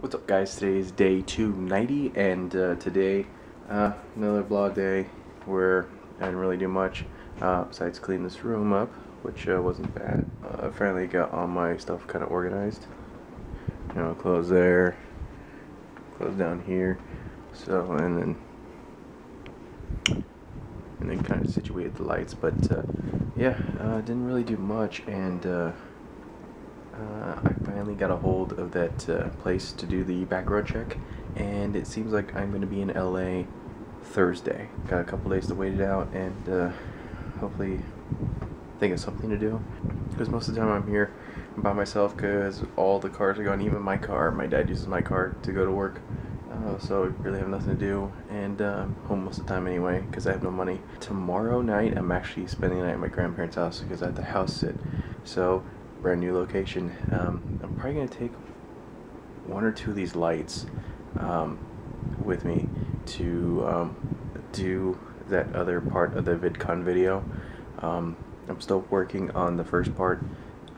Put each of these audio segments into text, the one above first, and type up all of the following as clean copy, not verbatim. What's up, guys? Today is day 290, and today another vlog day where I didn't really do much besides clean this room up, which wasn't bad. I finally got all my stuff kind of organized. You know, clothes there, clothes down here, so and then kind of situated the lights. But yeah, didn't really do much, and I finally got a hold of that place to do the background check, and it seems like I'm going to be in LA Thursday. Got a couple days to wait it out, and hopefully think of something to do, because most of the time I'm here by myself because all the cars are gone, even my car. My dad uses my car to go to work, so I really have nothing to do, and I'm home most of the time anyway because I have no money. Tomorrow night I'm actually spending the night at my grandparents' house because I have to house sit. So brand new location. I'm probably going to take one or two of these lights with me to do that other part of the VidCon video. I'm still working on the first part.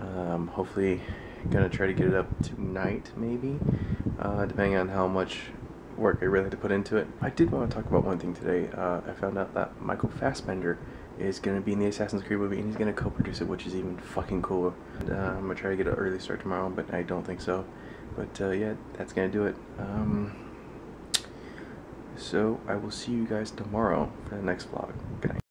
Hopefully going to try to get it up tonight, maybe, depending on how much work I really have to put into it. I did want to talk about one thing today. I found out that Michael Fassbender is going to be in the Assassin's Creed movie, and he's going to co-produce it, which is even fucking cooler. And, I'm going to try to get an early start tomorrow, but I don't think so. But yeah, that's going to do it. So I will see you guys tomorrow for the next vlog. Good night.